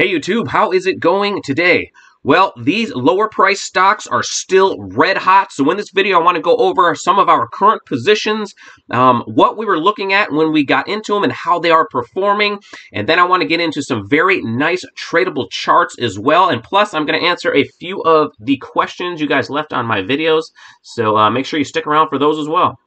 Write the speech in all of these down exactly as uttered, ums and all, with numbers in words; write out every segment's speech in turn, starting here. Hey YouTube, how is it going today? Well, these lower price stocks are still red hot. So in this video, I want to go over some of our current positions, um, what we were looking at when we got into them and how they are performing. And then I want to get into some very nice tradable charts as well. And plus, I'm going to answer a few of the questions you guys left on my videos. So uh, make sure you stick around for those as well.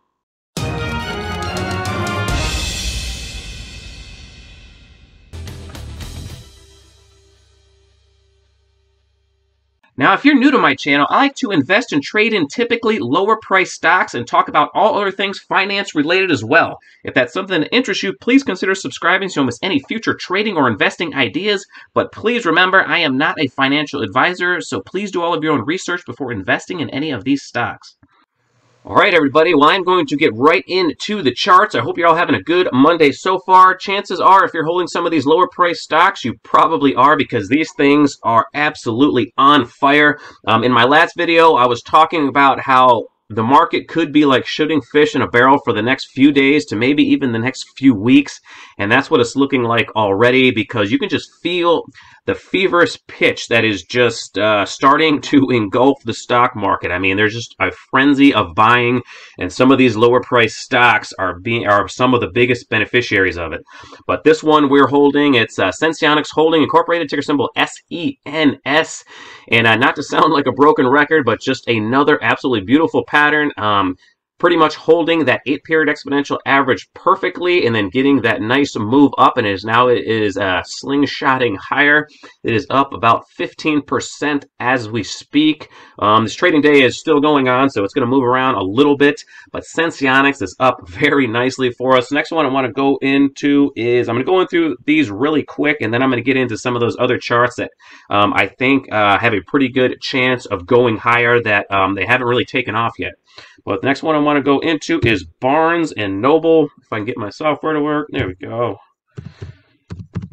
Now, if you're new to my channel, I like to invest and trade in typically lower priced stocks and talk about all other things finance related as well. If that's something that interests you, please consider subscribing so you don't miss any future trading or investing ideas. But please remember, I am not a financial advisor, so please do all of your own research before investing in any of these stocks. All right, everybody. Well, I'm going to get right into the charts. I hope you're all having a good Monday so far. Chances are, if you're holding some of these lower priced stocks, you probably are, because these things are absolutely on fire. Um, in my last video, I was talking about how the market could be like shooting fish in a barrel for the next few days to maybe even the next few weeks. And that's what it's looking like already, because you can just feel the feverish pitch that is just uh, starting to engulf the stock market. I mean, there's just a frenzy of buying, and some of these lower price stocks are being are some of the biggest beneficiaries of it. But this one we're holding, it's uh, Senseonics Holding Incorporated, ticker symbol S E N S. And uh, not to sound like a broken record, but just another absolutely beautiful pattern, um, pretty much holding that eight-period exponential average perfectly and then getting that nice move up, and it is now it is uh, slingshotting higher. It is up about fifteen percent as we speak. Um, this trading day is still going on, so it's going to move around a little bit, but Senseonics is up very nicely for us. The next one I want to go into is, I'm going to go in through these really quick, and then I'm going to get into some of those other charts that um, I think uh, have a pretty good chance of going higher that um, they haven't really taken off yet. But the next one I want to go into is Barnes and Noble. If I can get my software to work, there we go.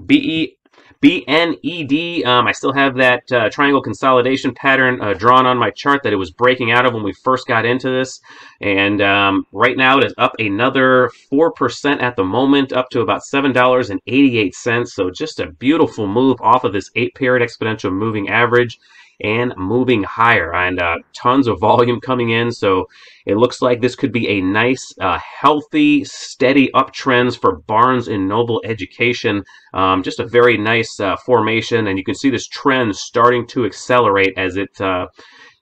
B E B N E D. Um, I still have that uh, triangle consolidation pattern uh, drawn on my chart that it was breaking out of when we first got into this. And um, right now it is up another four percent at the moment, up to about seven dollars and eighty-eight cents. So just a beautiful move off of this eight-period exponential moving average and moving higher, and uh, tons of volume coming in. So it looks like this could be a nice, uh, healthy, steady uptrends for Barnes and Noble Education. Um, just a very nice uh, formation, and you can see this trend starting to accelerate as it uh,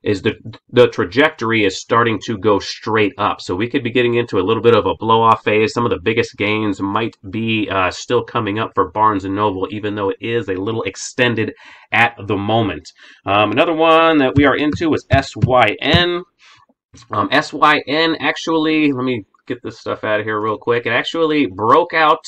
is the the trajectory is starting to go straight up. So we could be getting into a little bit of a blow-off phase. Some of the biggest gains might be uh, still coming up for Barnes and Noble, even though it is a little extended at the moment. Um, another one that we are into is S Y N. Um, S Y N actually, let me get this stuff out of here real quick. It actually broke out,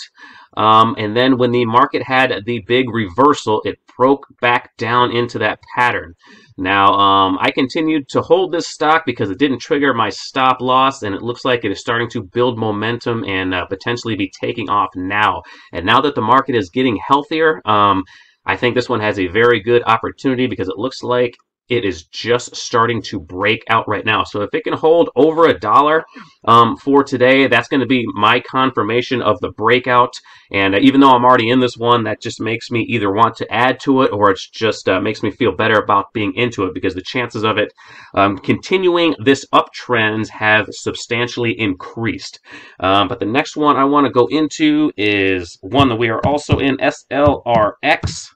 um, and then when the market had the big reversal, it broke back down into that pattern. Now, um, I continued to hold this stock because it didn't trigger my stop loss, and it looks like it is starting to build momentum and uh, potentially be taking off now. And now that the market is getting healthier, um, I think this one has a very good opportunity, because it looks like it is just starting to break out right now. So if it can hold over a dollar um, for today, that's going to be my confirmation of the breakout. And even though I'm already in this one, that just makes me either want to add to it, or it just uh, makes me feel better about being into it, because the chances of it um, continuing this uptrend have substantially increased. Um, but the next one I want to go into is one that we are also in, S L R X.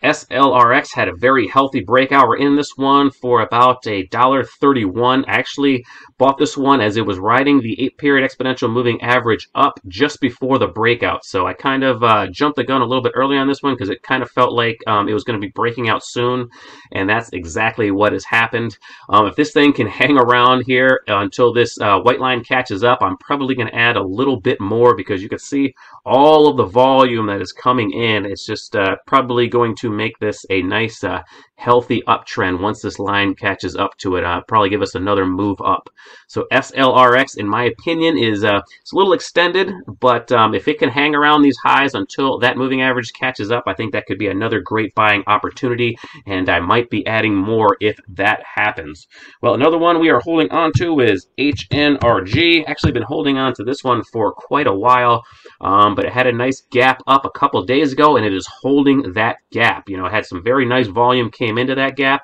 S L R X had a very healthy breakout. We're in this one for about a dollar thirty-one. I actually bought this one as it was riding the eight-period exponential moving average up just before the breakout. So I kind of uh, jumped the gun a little bit early on this one, because it kind of felt like um, it was going to be breaking out soon, and that's exactly what has happened. Um, if this thing can hang around here until this uh, white line catches up, I'm probably going to add a little bit more, because you can see all of the volume that is coming in. It's just uh, probably going to make this a nice uh, healthy uptrend once this line catches up to it. Uh, probably give us another move up. So S L R X, in my opinion, is uh, it's a little extended, but um, if it can hang around these highs until that moving average catches up, I think that could be another great buying opportunity, and I might be adding more if that happens. Well, another one we are holding on to is H N R G. Actually been holding on to this one for quite a while, um, but it had a nice gap up a couple days ago, and it is holding that gap. You know, it had some very nice volume came into that gap,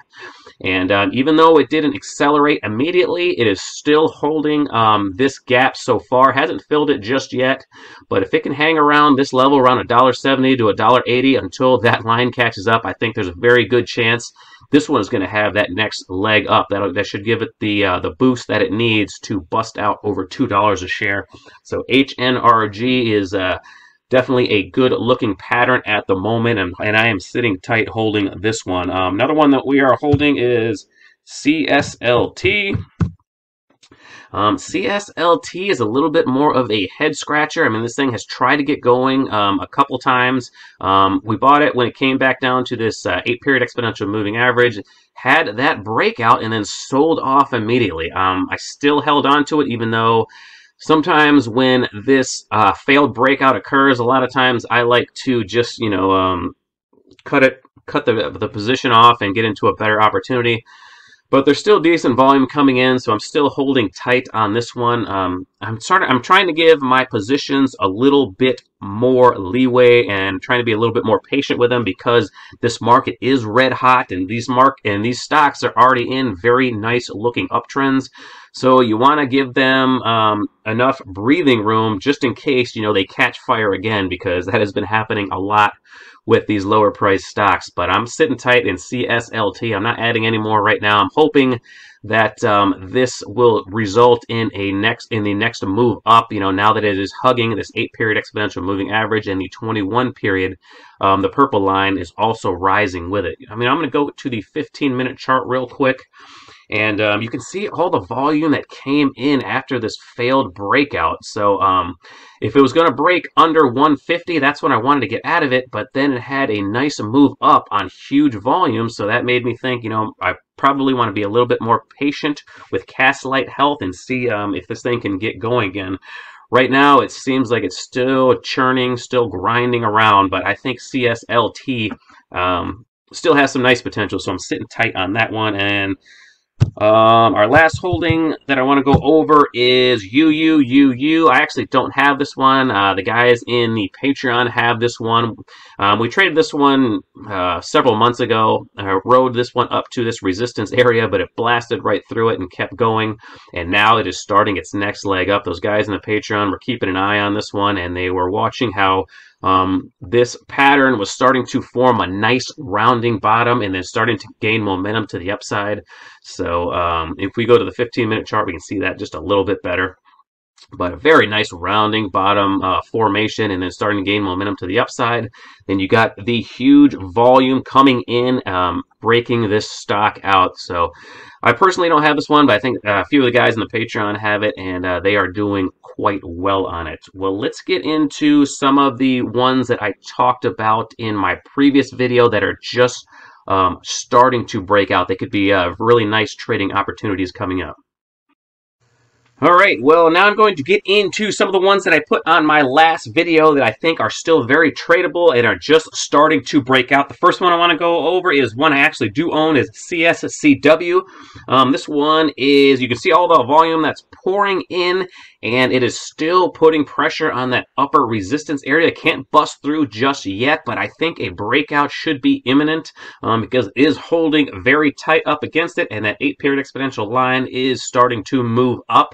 and um, even though it didn't accelerate immediately, it is still holding um, this gap so far. Hasn't filled it just yet, but if it can hang around this level around one dollar seventy to one dollar eighty until that line catches up, I think there's a very good chance this one is going to have that next leg up. That'll, that should give it the uh, the boost that it needs to bust out over two dollars a share. So H N R G is uh, definitely a good looking pattern at the moment, and, and I am sitting tight holding this one. Um, another one that we are holding is C S L T. Um, C S L T is a little bit more of a head scratcher. I mean, this thing has tried to get going um, a couple times. Um, we bought it when it came back down to this uh, eight-period exponential moving average. Had that breakout and then sold off immediately. Um, I still held on to it, even though sometimes when this uh, failed breakout occurs, a lot of times I like to just, you know, um, cut it, cut the the position off and get into a better opportunity. But there's still decent volume coming in, so I'm still holding tight on this one. Um, I'm starting, I'm trying to give my positions a little bit more leeway and trying to be a little bit more patient with them, because this market is red hot, and these mark and these stocks are already in very nice looking uptrends. So you want to give them um, enough breathing room just in case, you know, they catch fire again, because that has been happening a lot with these lower price stocks. But I'm sitting tight in C S L T. I'm not adding any more right now. I'm hoping that um, this will result in a next in the next move up. You know, now that it is hugging this eight-period exponential moving average and the twenty-one-period, um, the purple line is also rising with it. I mean, I'm going to go to the fifteen-minute chart real quick, and um, you can see all the volume that came in after this failed breakout. So um, if it was going to break under one fifty, that's when I wanted to get out of it, but then it had a nice move up on huge volume, so that made me think, you know, I probably want to be a little bit more patient with Castlight Health and see um, if this thing can get going again. Right now, it seems like it's still churning, still grinding around, but I think C S L T um, still has some nice potential, so I'm sitting tight on that one. And Um, our last holding that I want to go over is U U U U. I actually don't have this one. Uh, the guys in the Patreon have this one. Um, we traded this one uh, several months ago. I rode this one up to this resistance area, but it blasted right through it and kept going. And now it is starting its next leg up. Those guys in the Patreon were keeping an eye on this one, and they were watching how Um, this pattern was starting to form a nice rounding bottom and then starting to gain momentum to the upside. So um, if we go to the fifteen-minute chart, we can see that just a little bit better. But a very nice rounding bottom uh, formation and then starting to gain momentum to the upside. Then you got the huge volume coming in, um, breaking this stock out. So I personally don't have this one, but I think a few of the guys in the Patreon have it, and uh, they are doing quite well on it. Well, let's get into some of the ones that I talked about in my previous video that are just um, starting to break out. They could be uh, really nice trading opportunities coming up. All right, well, now I'm going to get into some of the ones that I put on my last video that I think are still very tradable and are just starting to break out. The first one I want to go over is one I actually do own, is C S C W. Um, this one is, you can see all the volume that's pouring in, and it is still putting pressure on that upper resistance area. It can't bust through just yet, but I think a breakout should be imminent um, because it is holding very tight up against it, and that eight-period exponential line is starting to move up.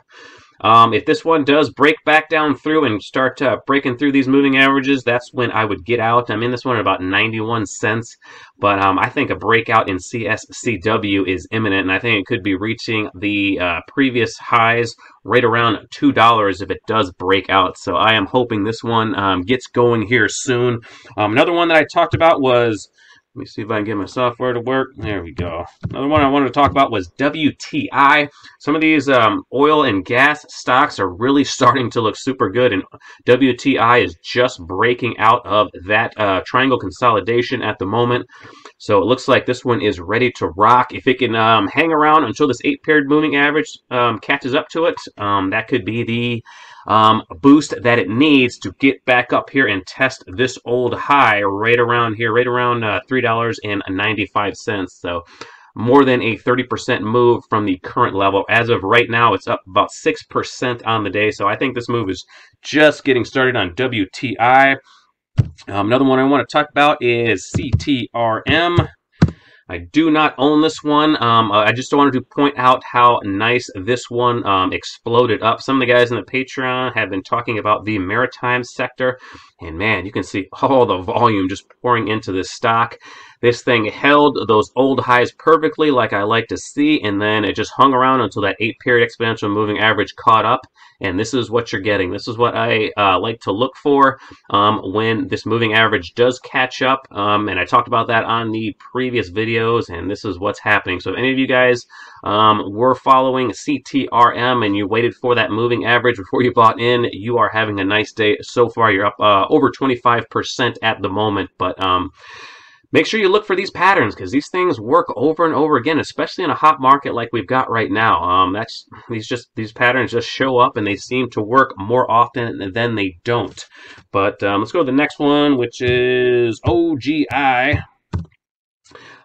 Um, if this one does break back down through and start uh, breaking through these moving averages, that's when I would get out. I'm in this one at about ninety-one cents, but um, I think a breakout in C S C W is imminent, and I think it could be reaching the uh, previous highs right around two dollars if it does break out. So I am hoping this one um, gets going here soon. Um, another one that I talked about was, let me see if I can get my software to work. There we go. Another one I wanted to talk about was W T I. Some of these um, oil and gas stocks are really starting to look super good, and W T I is just breaking out of that uh, triangle consolidation at the moment. So it looks like this one is ready to rock. If it can um, hang around until this eight period moving average um, catches up to it, um, that could be the um, boost that it needs to get back up here and test this old high right around here, right around uh, three dollars and ninety-five cents. So more than a thirty percent move from the current level. As of right now, it's up about six percent on the day. So I think this move is just getting started on W T I. Um, another one I want to talk about is C T R M. I do not own this one. Um, I just wanted to point out how nice this one um, exploded up. Some of the guys in the Patreon have been talking about the maritime sector. And man, you can see all the volume just pouring into this stock. This thing held those old highs perfectly like I like to see. And then it just hung around until that eight-period exponential moving average caught up. And this is what you're getting. This is what I uh, like to look for um, when this moving average does catch up. Um, and I talked about that on the previous videos, and this is what's happening. So if any of you guys um, were following C T R M and you waited for that moving average before you bought in, you are having a nice day so far. You're up uh, over twenty-five percent at the moment, but um, make sure you look for these patterns, because these things work over and over again, especially in a hot market like we've got right now. Um, that's these just these patterns just show up, and they seem to work more often than they don't. But um, let's go to the next one, which is O G I.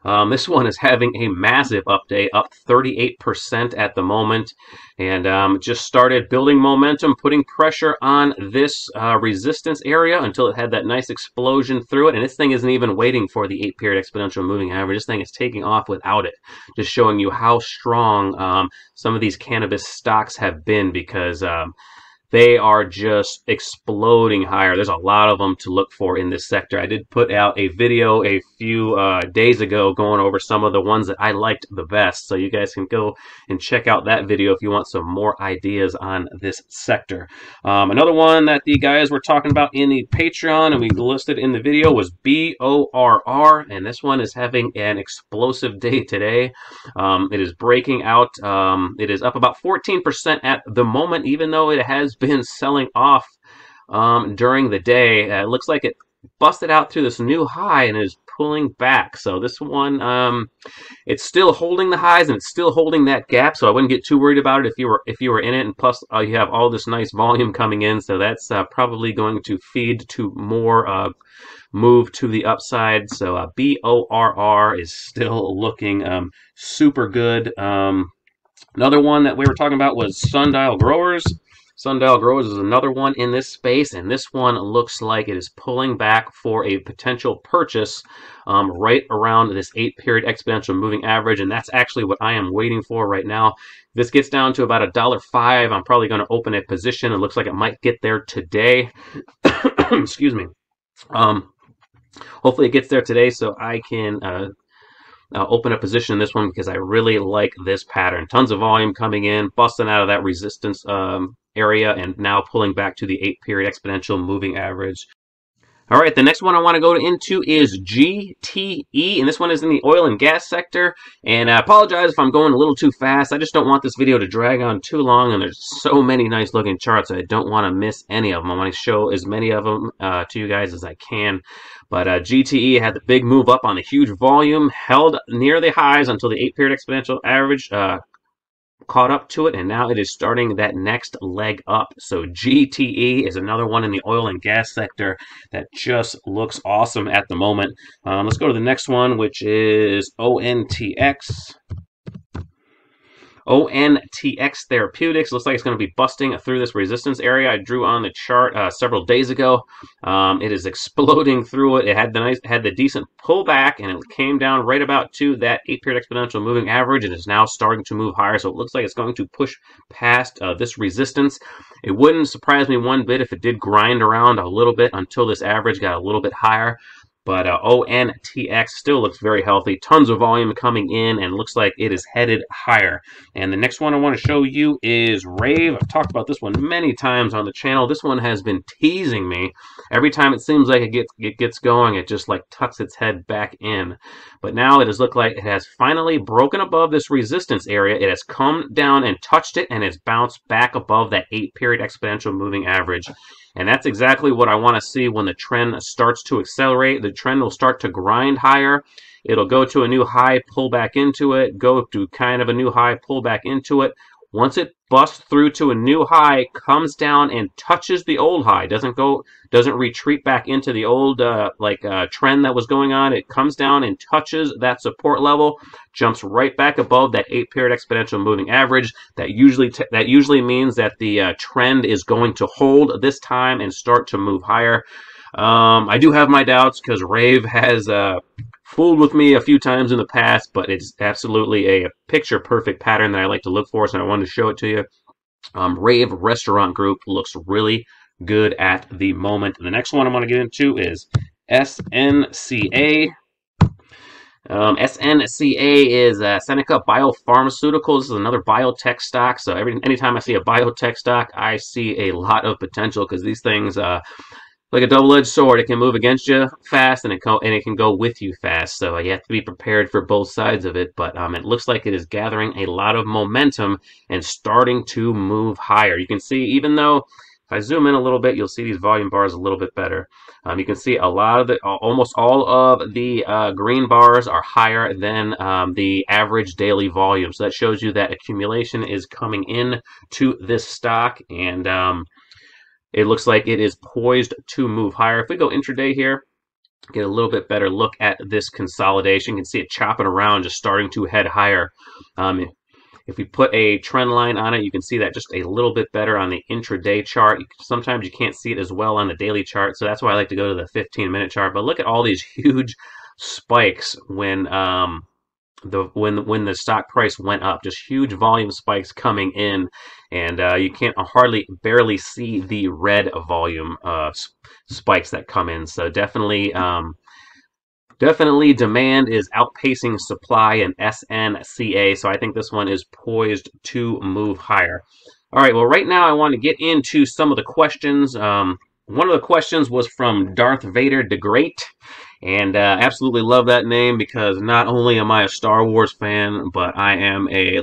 Um, this one is having a massive up day, up thirty-eight percent at the moment, and um, just started building momentum, putting pressure on this uh, resistance area until it had that nice explosion through it. And this thing isn't even waiting for the eight-period exponential moving average. This thing is taking off without it, just showing you how strong um, some of these cannabis stocks have been, because um, they are just exploding higher. There's a lot of them to look for in this sector. I did put out a video a few uh, days ago going over some of the ones that I liked the best. So you guys can go and check out that video if you want some more ideas on this sector. Um, another one that the guys were talking about in the Patreon and we listed in the video was B O R R. And this one is having an explosive day today. Um, it is breaking out. Um, it is up about fourteen percent at the moment, even though it has been selling off um, during the day. Uh, it looks like it busted out through this new high and is pulling back. So this one, um, it's still holding the highs and it's still holding that gap. So I wouldn't get too worried about it if you were if you were in it. And plus, uh, you have all this nice volume coming in, so that's uh, probably going to feed to more uh, move to the upside. So uh, B O R R is still looking um, super good. Um, another one that we were talking about was Sundial Growers. Sundial Growers is another one in this space, and this one looks like it is pulling back for a potential purchase um, right around this eight-period exponential moving average, and that's actually what I am waiting for right now. This gets down to about a dollar five. I'm probably going to open a position. It looks like it might get there today. Excuse me. Um, hopefully it gets there today so I can uh, Uh, open a position in this one, because I really like this pattern. Tons of volume coming in, busting out of that resistance um, area, and now pulling back to the eight-period exponential moving average. All right, the next one I want to go into is G T E, and this one is in the oil and gas sector. And I apologize if I'm going a little too fast. I just don't want this video to drag on too long, and there's so many nice-looking charts. I don't want to miss any of them. I want to show as many of them uh, to you guys as I can. But uh, G T E had the big move up on the huge volume, held near the highs until the eight-period exponential average uh, caught up to it, and now it is starting that next leg up. So G T E is another one in the oil and gas sector that just looks awesome at the moment. Um, let's go to the next one, which is O N T X. O N T X Therapeutics looks like it's going to be busting through this resistance area I drew on the chart uh, several days ago. Um, it is exploding through it. It had the nice, had the decent pullback, and it came down right about to that eight-period exponential moving average, and is now starting to move higher. So it looks like it's going to push past uh, this resistance. It wouldn't surprise me one bit if it did grind around a little bit until this average got a little bit higher. But uh, O N T X still looks very healthy. Tons of volume coming in, and looks like it is headed higher. And the next one I want to show you is Rave. I've talked about this one many times on the channel. This one has been teasing me. Every time it seems like it gets, it gets going, it just like tucks its head back in. But now it has looked like it has finally broken above this resistance area. It has come down and touched it, and it's bounced back above that eight-period exponential moving average. And that's exactly what I want to see when the trend starts to accelerate. The trend will start to grind higher. It'll go to a new high, pull back into it, go to kind of a new high, pull back into it. Once it busts through to a new high, comes down and touches the old high, doesn't go, doesn't retreat back into the old uh, like uh, trend that was going on. It comes down and touches that support level, jumps right back above that eight-period exponential moving average. That usually t that usually means that the uh, trend is going to hold this time and start to move higher. Um, I do have my doubts because Rave has Uh, fooled with me a few times in the past, but it's absolutely a picture perfect pattern that I like to look for, so I wanted to show it to you. Um, Rave Restaurant Group looks really good at the moment. The next one I want to get into is S N C A. Um, S N C A is uh, Seneca Biopharmaceuticals. This is another biotech stock. So every anytime I see a biotech stock, I see a lot of potential because these things, uh, like a double-edged sword, it can move against you fast, and it, co and it can go with you fast. So you have to be prepared for both sides of it. But um, it looks like it is gathering a lot of momentum and starting to move higher. You can see, even though if I zoom in a little bit, you'll see these volume bars a little bit better. Um, you can see a lot of the, almost all of the uh, green bars are higher than um, the average daily volume. So that shows you that accumulation is coming in to this stock, and Um, it looks like it is poised to move higher. If we go intraday here, get a little bit better look at this consolidation. You can see it chopping around, just starting to head higher. Um, if we put a trend line on it, you can see that just a little bit better on the intraday chart. Sometimes you can't see it as well on the daily chart, so that's why I like to go to the fifteen minute chart. But look at all these huge spikes when um, The, when when the stock price went up, just huge volume spikes coming in, and uh, you can't uh, hardly barely see the red volume uh, spikes that come in. So definitely, um, definitely demand is outpacing supply in S N C A. So I think this one is poised to move higher. All right. Well, right now I want to get into some of the questions. Um, one of the questions was from Darth Vader the Great. And uh, absolutely love that name because not only am I a Star Wars fan, but I am a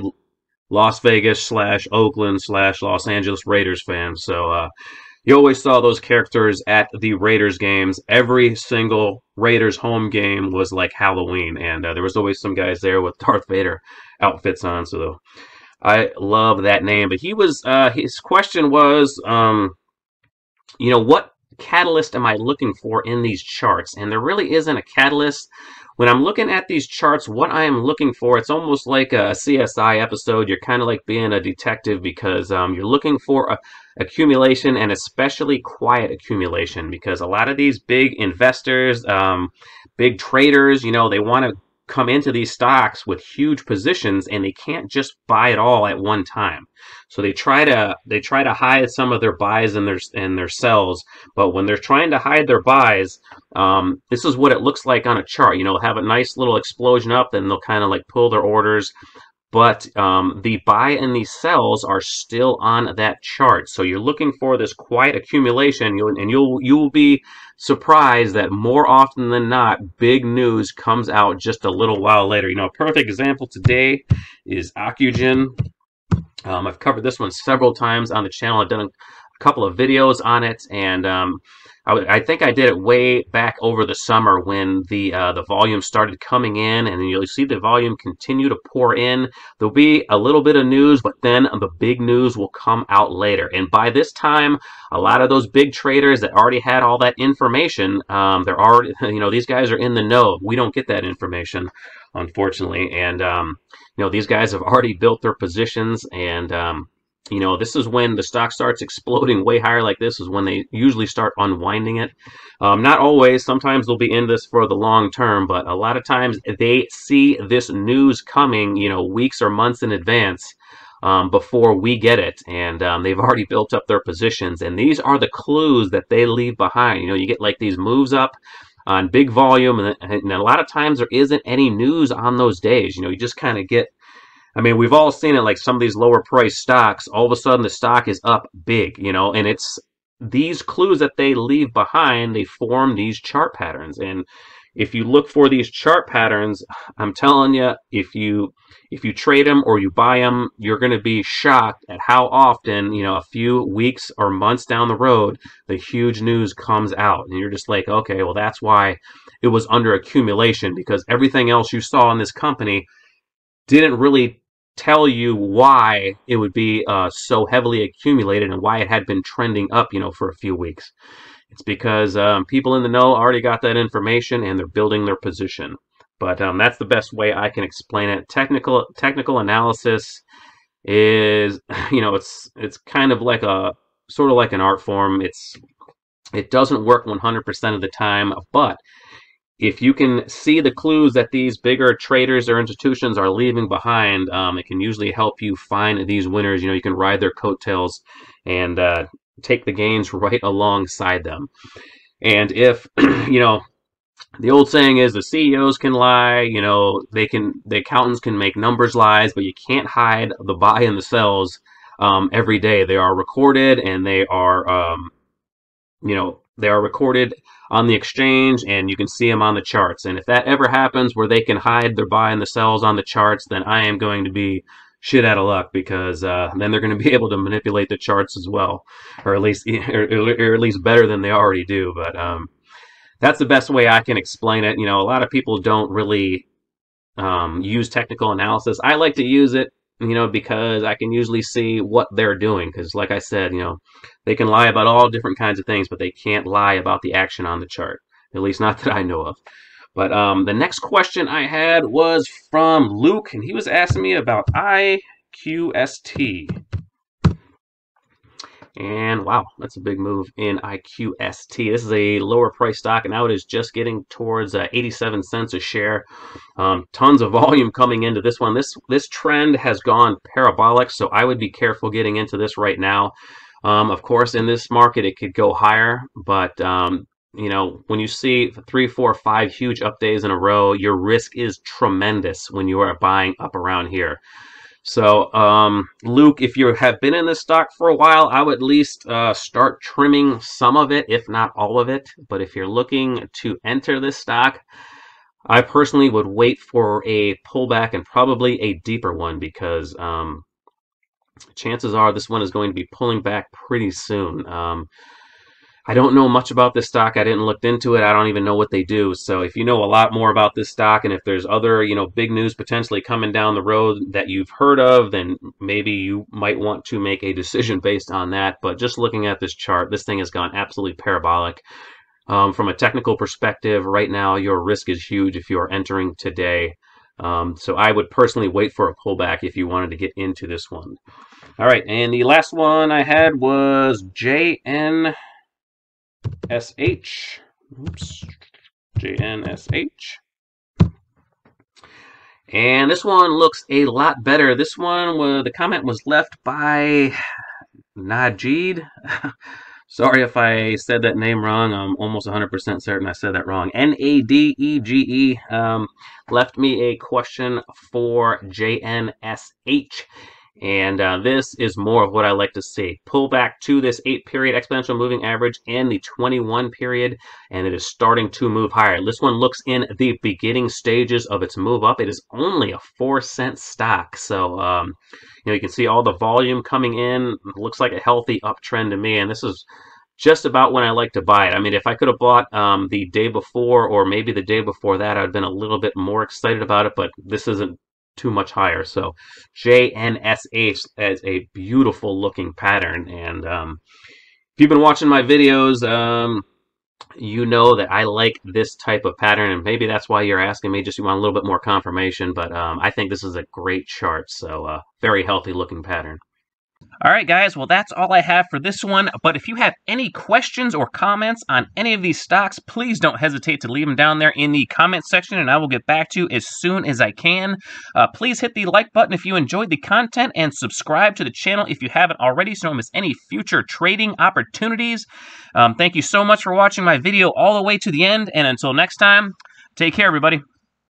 Las Vegas slash Oakland slash Los Angeles Raiders fan. So uh, you always saw those characters at the Raiders games. Every single Raiders home game was like Halloween. And uh, there was always some guys there with Darth Vader outfits on. So I love that name. But he was, uh, his question was, um, you know, what catalyst am I looking for in these charts? And there really isn't a catalyst. When I'm looking at these charts, what I am looking for, it's almost like a C S I episode. You're kind of like being a detective because um, you're looking for a accumulation, and especially quiet accumulation, because a lot of these big investors, um, big traders, you know, they want to come into these stocks with huge positions, and they can't just buy it all at one time. So they try to they try to hide some of their buys and their and their sells. But when they're trying to hide their buys, um, this is what it looks like on a chart. You know, have a nice little explosion up, then they'll kind of like pull their orders. But um, the buy and the sells are still on that chart. So you're looking for this quiet accumulation, and you'll you'll be surprised that more often than not, big news comes out just a little while later. You know, a perfect example today is Ocugen. Um, I've covered this one several times on the channel. I've done a couple of videos on it, and um, I, I think I did it way back over the summer when the uh, the volume started coming in, and you'll see the volume continue to pour in. There'll be a little bit of news, but then the big news will come out later. And by this time, a lot of those big traders that already had all that information, um, they're already, you know, these guys are in the know. We don't get that information, unfortunately. And, um, you know, these guys have already built their positions, and um you know, this is when the stock starts exploding way higher like this is when they usually start unwinding it. Um, not always. Sometimes they'll be in this for the long term, but a lot of times they see this news coming, you know, weeks or months in advance um, before we get it. And um, they've already built up their positions. And these are the clues that they leave behind. You know, you get like these moves up on big volume. And, and a lot of times there isn't any news on those days. You know, you just kind of get, I mean, we've all seen it, like some of these lower price stocks, all of a sudden the stock is up big, you know, and it's these clues that they leave behind, they form these chart patterns. And, if you look for these chart patterns, I'm telling you, if you if you trade them or you buy them, you're going to be shocked at how often, you know, a few weeks or months down the road, the huge news comes out, and you're just like, okay, well, that's why it was under accumulation, because everything else you saw in this company didn't really tell you why it would be uh, so heavily accumulated and why it had been trending up, you know, for a few weeks. It's because um, people in the know already got that information and they're building their position. But um, that's the best way I can explain it. Technical technical analysis is, you know, it's it's kind of like a sort of like an art form. It's it doesn't work one hundred percent of the time, but if you can see the clues that these bigger traders or institutions are leaving behind, um, it can usually help you find these winners. You know, you can ride their coattails and uh, take the gains right alongside them. And if, you know, the old saying is the C E Os can lie, you know, they can, the accountants can make numbers lies, but you can't hide the buy and the sells um, every day. They are recorded and they are, um, you know, they are recorded on the exchange, and you can see them on the charts. And if that ever happens where they can hide their buy and the sells on the charts, then I am going to be shit out of luck, because uh, then they're going to be able to manipulate the charts as well, or at least or, or at least better than they already do. But um, that's the best way I can explain it. You know, a lot of people don't really um, use technical analysis. I like to use it, you know, because I can usually see what they're doing. Because like I said, you know, they can lie about all different kinds of things, but they can't lie about the action on the chart, at least not that I know of. But um, the next question I had was from Luke, and he was asking me about I Q S T. And wow, that's a big move in I Q S T. This is a lower price stock, and now it is just getting towards uh, eighty-seven cents a share. Um, tons of volume coming into this one. This, this trend has gone parabolic, so I would be careful getting into this right now. Um, of course, in this market, it could go higher, but Um, you know, when you see three, four, five huge up days in a row, your risk is tremendous when you are buying up around here. So, um, Luke, if you have been in this stock for a while, I would at least uh, start trimming some of it, if not all of it. But if you're looking to enter this stock, I personally would wait for a pullback and probably a deeper one, because um, chances are this one is going to be pulling back pretty soon. Um, I don't know much about this stock. I didn't look into it. I don't even know what they do. So if you know a lot more about this stock, and if there's other, you know, big news potentially coming down the road that you've heard of, then maybe you might want to make a decision based on that. But just looking at this chart, this thing has gone absolutely parabolic. Um, from a technical perspective, right now, your risk is huge if you are entering today. Um, so I would personally wait for a pullback if you wanted to get into this one. All right. And the last one I had was J N S H. Oops. J N S H. And this one looks a lot better. This one, was, the comment was left by Najid. Sorry if I said that name wrong. I'm almost one hundred percent certain I said that wrong. N A D E G E -E, um, left me a question for J N S H. And uh, this is more of what I like to see. Pull back to this eight period exponential moving average and the twenty-one period, and it is starting to move higher. This one looks in the beginning stages of its move up. It is only a four cent stock. So, um, you know, you can see all the volume coming in. It looks like a healthy uptrend to me, and this is just about when I like to buy it. I mean, if I could have bought um, the day before or maybe the day before that, I'd been a little bit more excited about it, but this isn't too much higher. So J N S H as a beautiful looking pattern. And um, if you've been watching my videos, um, you know that I like this type of pattern, and maybe that's why you're asking me, just you want a little bit more confirmation. But um, I think this is a great chart. So uh, very healthy looking pattern. All right, guys. Well, that's all I have for this one. But if you have any questions or comments on any of these stocks, please don't hesitate to leave them down there in the comment section, and I will get back to you as soon as I can. Uh, please hit the like button if you enjoyed the content, and subscribe to the channel if you haven't already so you don't miss any future trading opportunities. Um, thank you so much for watching my video all the way to the end, and until next time, take care, everybody.